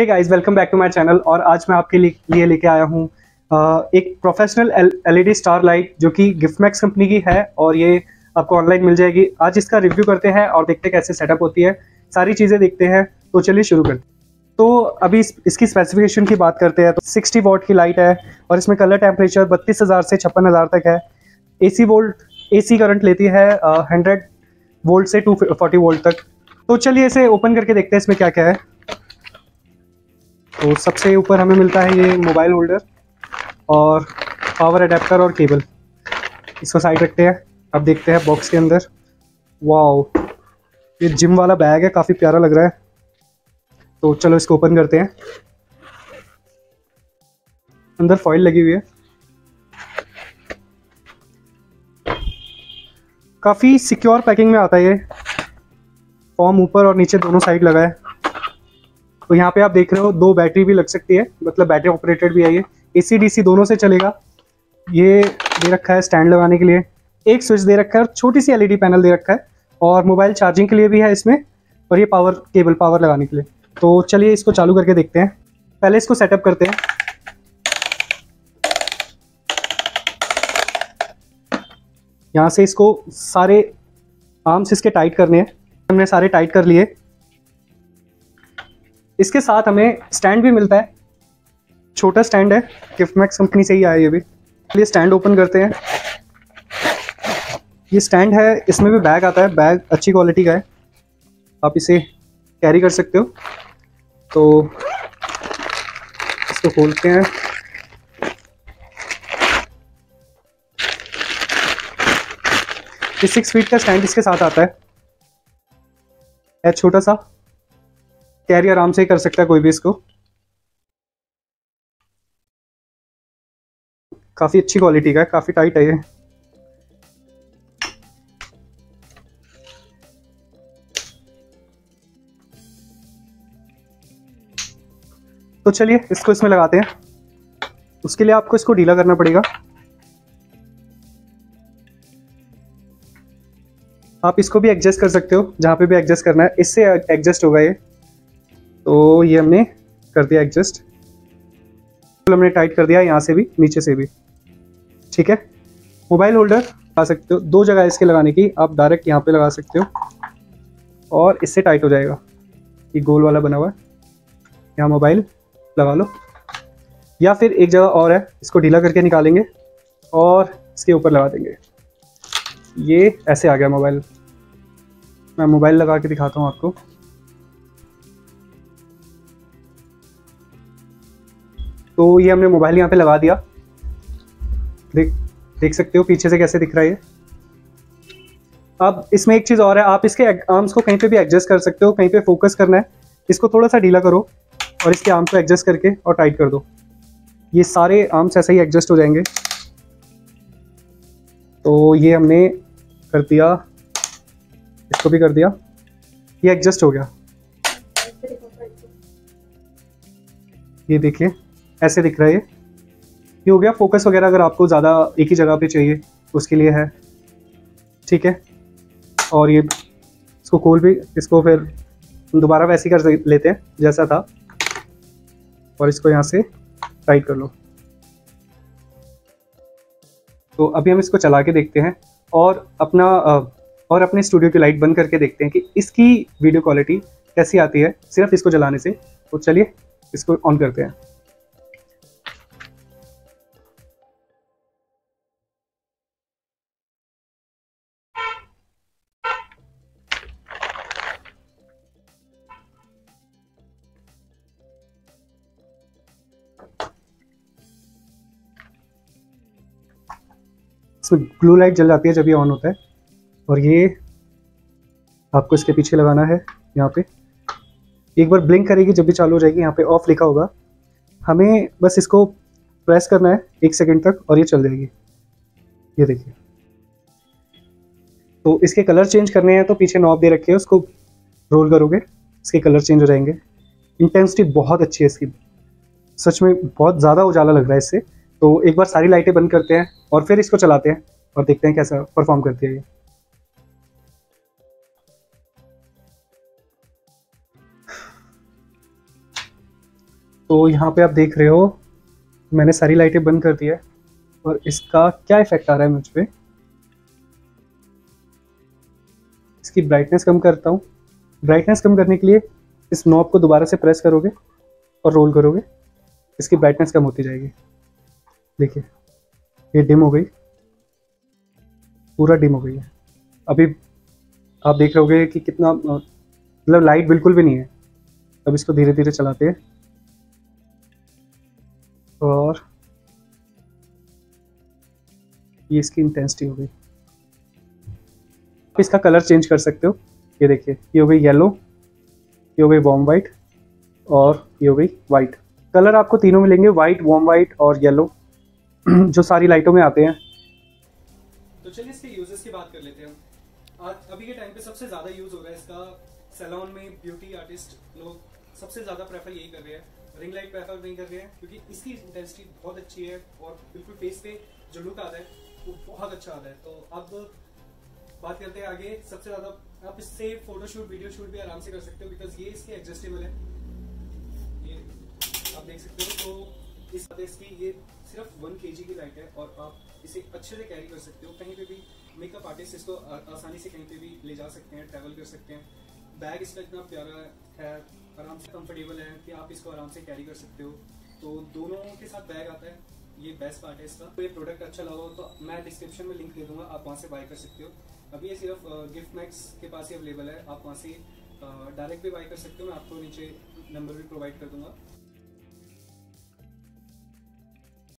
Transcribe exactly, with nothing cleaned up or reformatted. Hey guys, welcome back to my channel. और आज मैं आपके लिए लेके आया हूँ एक प्रोफेशनल एलईडी स्टार लाइट जो कि गिफ्टमैक्स कंपनी की है और ये आपको ऑनलाइन मिल जाएगी। आज इसका रिव्यू करते हैं और देखते हैं कैसे सेटअप होती है, सारी चीज़ें देखते हैं। तो चलिए शुरू करते हैं। तो अभी इस, इसकी स्पेसिफिकेशन की बात करते हैं तो सिक्सटी वॉट की लाइट है और इसमें कलर टेम्परेचर बत्तीस हज़ार से छप्पन हज़ार तक है। ए सी वोल्ट ए सी करंट लेती है हंड्रेड वोल्ट से टू फोर्टी वोल्ट तक। तो चलिए इसे ओपन करके देखते हैं इसमें क्या क्या है। तो सबसे ऊपर हमें मिलता है ये मोबाइल होल्डर और पावर अडेप्टर और केबल। इसको साइड रखते हैं। अब देखते हैं बॉक्स के अंदर। वाओ, ये जिम वाला बैग है, काफ़ी प्यारा लग रहा है। तो चलो इसको ओपन करते हैं। अंदर फॉइल लगी हुई है। काफ़ी सिक्योर पैकिंग में आता है ये। फॉर्म ऊपर और नीचे दोनों साइड लगा है। तो यहाँ पे आप देख रहे हो दो बैटरी भी लग सकती है, मतलब बैटरी ऑपरेटेड भी है ये। एसी डीसी दोनों से चलेगा। ये दे रखा है स्टैंड लगाने के लिए, एक स्विच दे रखा है और छोटी सी एलईडी पैनल दे रखा है। और मोबाइल चार्जिंग के लिए भी है इसमें और ये पावर केबल पावर लगाने के लिए। तो चलिए इसको चालू करके देखते हैं। पहले इसको सेटअप करते हैं। यहाँ से इसको सारे आर्म्स इसके टाइट करने हैं। हमने सारे टाइट कर लिए। इसके साथ हमें स्टैंड भी मिलता है। छोटा स्टैंड है, गिफ्टमैक्स कंपनी से ही आया ये भी। चलिए स्टैंड ओपन करते हैं। ये स्टैंड है, इसमें भी बैग आता है। बैग अच्छी क्वालिटी का है, आप इसे कैरी कर सकते हो। तो इसको खोलते हैं। ये सिक्स फीट का स्टैंड इसके साथ आता है, है छोटा सा, कैरी आराम से कर सकता है कोई भी इसको। काफ़ी अच्छी क्वालिटी का है, काफ़ी टाइट है ये। तो चलिए इसको इसमें लगाते हैं। उसके लिए आपको इसको ढीला करना पड़ेगा। आप इसको भी एडजस्ट कर सकते हो, जहाँ पे भी एडजस्ट करना है। इससे एडजस्ट होगा ये। तो ये हमने कर दिया एडजस्ट, हमने टाइट कर दिया यहाँ से भी, नीचे से भी। ठीक है। मोबाइल होल्डर लगा सकते हो, दो जगह इसके लगाने की, आप डायरेक्ट यहाँ पे लगा सकते हो और इससे टाइट हो जाएगा। ये गोल वाला बना हुआ है, यहाँ मोबाइल लगा लो। या फिर एक जगह और है, इसको ढीला करके निकालेंगे और इसके ऊपर लगा देंगे। ये ऐसे आ गया मोबाइल। मैं मोबाइल लगा के दिखाता हूँ आपको। तो ये हमने मोबाइल यहाँ पे लगा दिया। देख देख सकते हो पीछे से कैसे दिख रहा है ये। अब इसमें एक चीज़ और है, आप इसके आर्म्स को कहीं पे भी एडजस्ट कर सकते हो। कहीं पे फोकस करना है, इसको थोड़ा सा ढीला करो और इसके आर्म्स को एडजस्ट करके और टाइट कर दो। ये सारे आर्म्स ऐसे ही एडजस्ट हो जाएंगे। तो ये हमने कर दिया, इसको भी कर दिया, ये एडजस्ट हो गया। ये देखिए ऐसे दिख रहा है ये। ये हो गया फोकस वगैरह, अगर आपको ज़्यादा एक ही जगह पे चाहिए उसके लिए है। ठीक है। और ये इसको खोल भी, इसको फिर दोबारा वैसे कर लेते हैं जैसा था। और इसको यहाँ से टाइट कर लो। तो अभी हम इसको चला के देखते हैं और अपना और अपने स्टूडियो की लाइट बंद करके देखते हैं कि इसकी वीडियो क्वालिटी कैसी आती है सिर्फ इसको जलाने से। तो चलिए इसको ऑन करते हैं। इसमें ग्लू लाइट जल जाती है जब ये ऑन होता है। और ये आपको इसके पीछे लगाना है यहाँ पे। एक बार ब्लिंक करेगी जब भी चालू हो जाएगी। यहाँ पे ऑफ लिखा होगा, हमें बस इसको प्रेस करना है एक सेकंड तक और ये चल जाएगी। ये देखिए। तो इसके कलर चेंज करने हैं तो पीछे नॉब दे रखी है, उसको रोल करोगे इसके कलर चेंज हो जाएंगे। इंटेंसिटी बहुत अच्छी है इसकी, सच में बहुत ज़्यादा उजाला लग रहा है इससे। तो एक बार सारी लाइटें बंद करते हैं और फिर इसको चलाते हैं और देखते हैं कैसा परफॉर्म करती है ये। तो यहाँ पे आप देख रहे हो मैंने सारी लाइटें बंद कर दी है और इसका क्या इफेक्ट आ रहा है मुझ पर। इसकी ब्राइटनेस कम करता हूँ। ब्राइटनेस कम करने के लिए इस नॉब को दोबारा से प्रेस करोगे और रोल करोगे, इसकी ब्राइटनेस कम होती जाएगी। देखिए ये डिम हो गई, पूरा डिम हो गई है। अभी आप देख रहे होगे कि कितना, मतलब लाइट बिल्कुल भी नहीं है। अब इसको धीरे धीरे चलाते हैं और ये इसकी इंटेंसिटी हो गई। आप इसका कलर चेंज कर सकते हो। ये देखिए ये हो गई येलो, ये हो गई वार्म वाइट और ये हो गई वाइट। कलर आपको तीनों मिलेंगे, वाइट, वार्म वाइट और येलो, जो सारी लाइटों में आते हैं। तो चलिए इसके यूजेस की बात कर लेते हैं। आज अभी के टाइम पे सबसे ज़्यादा यूज़ हो रहा है इसका सैलून में। ब्यूटी आर्टिस्ट लोग सबसे ज़्यादा प्रेफर यही कर रहे हैं, रिंग लाइट प्रेफर नहीं कर रहे हैं, क्योंकि इसकी इंटेंसिटी बहुत अच्छी है और बिल्कुल फेस पे जो लुक आता है वो बहुत अच्छा आता है। तो अब बात करते हैं आगे। सबसे ज़्यादा आप इससे फोटोशूट वीडियो शूट भी आराम से कर सकते हो, बिकॉज ये इसके एडजस्टेबल है, ये आप देख सकते हो। तो इस आदेश की ये सिर्फ वन केजी की लाइट है और आप इसे अच्छे से कैरी कर सकते हो। कहीं पे भी मेकअप आर्टिस्ट इसको आसानी से कहीं पे भी ले जा सकते हैं, ट्रैवल कर सकते हैं। बैग इसका इतना प्यारा है, आराम से कम्फर्टेबल है कि आप इसको आराम से कैरी कर सकते हो। तो दोनों के साथ बैग आता है, ये बेस्ट पार्ट है इसका। तो ये प्रोडक्ट अच्छा लगा हो तो मैं डिस्क्रिप्शन में लिंक दे दूंगा, आप वहाँ से बाय कर सकते हो। अभी ये सिर्फ गिफ्ट मैक्स के पास ही अवेलेबल है, आप वहाँ से डायरेक्ट भी बाय कर सकते हो। मैं आपको नीचे नंबर भी प्रोवाइड कर दूंगा।